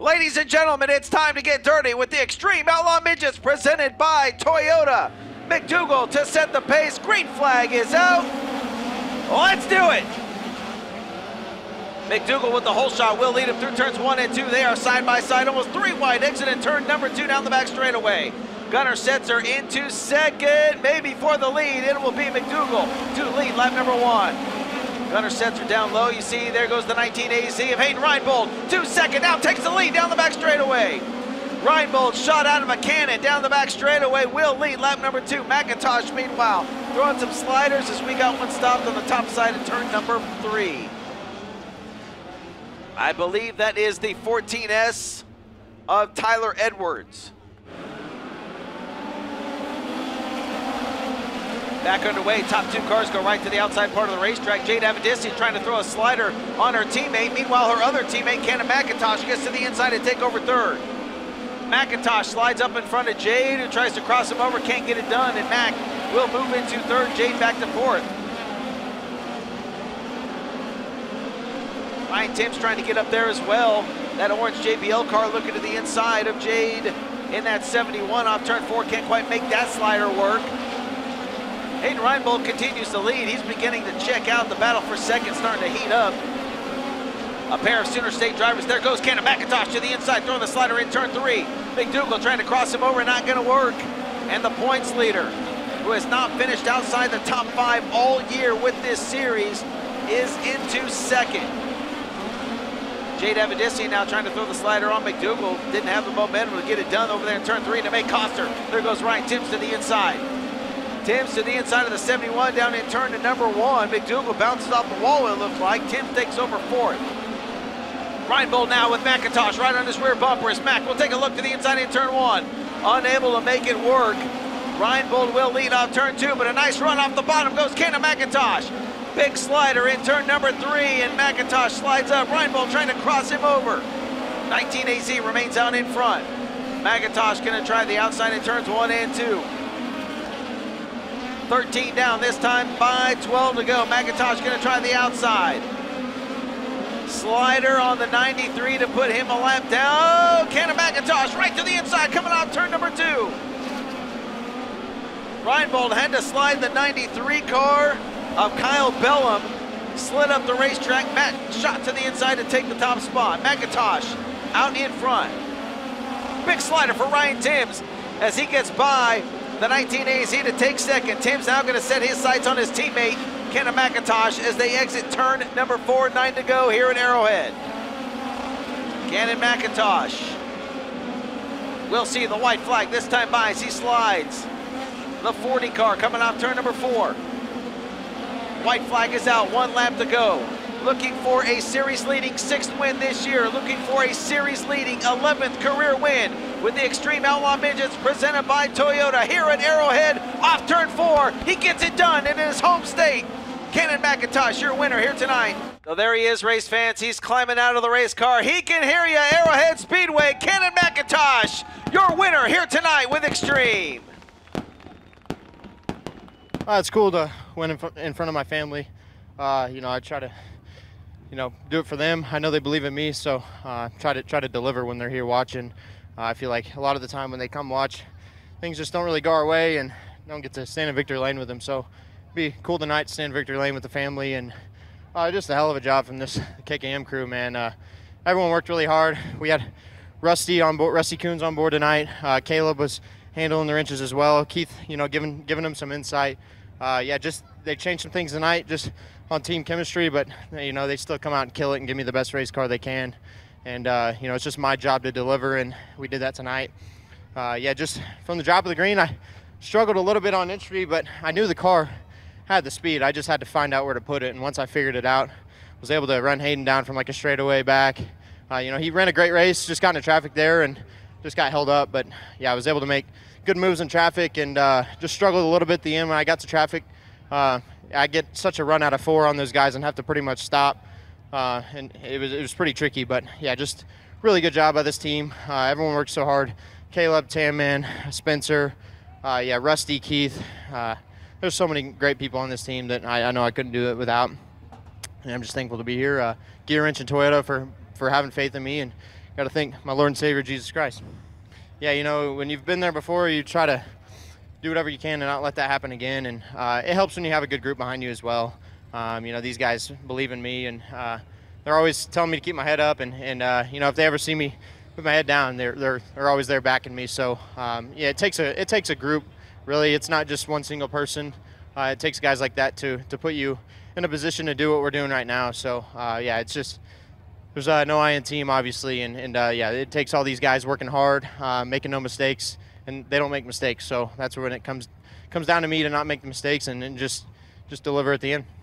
Ladies and gentlemen, it's time to get dirty with the Xtreme Outlaw Midgets presented by Toyota. McDougal to set the pace. Green flag is out. Let's do it. McDougal with the hole shot will lead him through turns 1 and 2. They are side by side, almost 3 wide. Exit and turn number 2 down the back straightaway. Gunnar Setser into second, maybe for the lead. It will be McDougal to lead lap number 1. Gunnar Setser down low. You see, there goes the 19 AC of Hayden Reinbold. 2 second now, takes the lead down the back straightaway. Reinbold shot out of a cannon down the back straightaway. Will lead lap number 2. McIntosh, meanwhile, throwing some sliders as we got one stopped on the top side of turn number 3. I believe that is the 14S of Tyler Edwards. Back underway, top 2 cars go right to the outside part of the racetrack. Jade Avedisci trying to throw a slider on her teammate. Meanwhile, her other teammate, Cannon McIntosh, gets to the inside and take over third. McIntosh slides up in front of Jade, who tries to cross him over, can't get it done, and Mac will move into third, Jade back to fourth. Ryan Timms trying to get up there as well. That orange JBL car looking to the inside of Jade in that 71 off turn 4, can't quite make that slider work. Hayden Reinbold continues to lead. He's beginning to check out. The battle for second starting to heat up. A pair of Sooner State drivers. There goes Cannon McIntosh to the inside, throwing the slider in turn 3. McDougal trying to cross him over, not gonna work. And the points leader, who has not finished outside the top 5 all year with this series, is into second. Jade Avedisci now trying to throw the slider on McDougal. Didn't have the momentum to get it done over there in turn 3 to make Coster. There goes Ryan Timms to the inside. Timms to the inside of the 71 down in turn to number 1. McDougal bounces off the wall, it looks like. Timms takes over 4th. Reinbold now with McIntosh right on his rear bumper as Mac will take a look to the inside in turn 1. Unable to make it work. Reinbold will lead off turn 2, but a nice run off the bottom goes Cannon McIntosh. Big slider in turn number 3, and McIntosh slides up. Reinbold trying to cross him over. 19 AZ remains out in front. McIntosh gonna try the outside in turns 1 and 2. 13 down this time, 5:12 to go. McIntosh gonna try the outside. Slider on the 93 to put him a lap down. Oh, Cannon McIntosh right to the inside, coming out turn number 2. Reinbold had to slide the 93 car of Kyle Bellum, slid up the racetrack. Matt shot to the inside to take the top spot. McIntosh out in front. Big slider for Ryan Timms as he gets by the 19 AZ to take second. Timms now gonna set his sights on his teammate, Cannon McIntosh, as they exit turn number 4, 9 to go here in Arrowhead. Cannon McIntosh will see the white flag this time by as he slides. The 40 car coming off turn number 4. White flag is out, 1 lap to go. Looking for a series leading 6th win this year. Looking for a series leading 11th career win with the Xtreme Outlaw Midgets presented by Toyota here at Arrowhead. Off turn 4, he gets it done in his home state. Cannon McIntosh, your winner here tonight. So there he is, race fans. He's climbing out of the race car. He can hear you, Arrowhead Speedway. Cannon McIntosh, your winner here tonight with Xtreme. It's cool to win in front of my family. You know, I try to, do it for them. I know they believe in me, so try to deliver when they're here watching. I feel like a lot of the time when they come watch, things just don't really go our way, and don't get to stand in victory lane with them. So it'd be cool tonight to stand in victory lane with the family, and just a hell of a job from this KKM crew, man. Everyone worked really hard. We had Rusty on board, Rusty Coons on board tonight. Caleb was handling the wrenches as well. Keith, giving them some insight. Yeah, just they changed some things tonight, just on team chemistry, but they still come out and kill it and give me the best race car they can. And it's just my job to deliver, and we did that tonight. Yeah, just from the drop of the green, I struggled a little bit on entry, but I knew the car had the speed. I just had to find out where to put it, and once I figured it out, was able to run Hayden down from like a straightaway back. He ran a great race, just got into traffic there, and just got held up. But yeah, I was able to make good moves in traffic, and just struggled a little bit at the end when I got to traffic. I get such a run out of 4 on those guys and have to pretty much stop, and it was pretty tricky. But yeah, just really good job by this team. Everyone worked so hard. Caleb, Tamman, Spencer, yeah, Rusty, Keith. There's so many great people on this team that I know I couldn't do it without, and I'm just thankful to be here. GearWrench and Toyota for having faith in me and got to thank my Lord and Savior, Jesus Christ. Yeah, you know, when you've been there before, you try to do whatever you can and not let that happen again. And it helps when you have a good group behind you as well. You know, these guys believe in me, and they're always telling me to keep my head up. And you know, if they ever see me with my head down, they're always there backing me. So yeah, it takes a group. Really, it's not just one single person. It takes guys like that to put you in a position to do what we're doing right now. So yeah, it's just there's no I in team, obviously, and yeah, it takes all these guys working hard, making no mistakes, and they don't make mistakes. So that's when it comes down to me to not make the mistakes and just deliver at the end.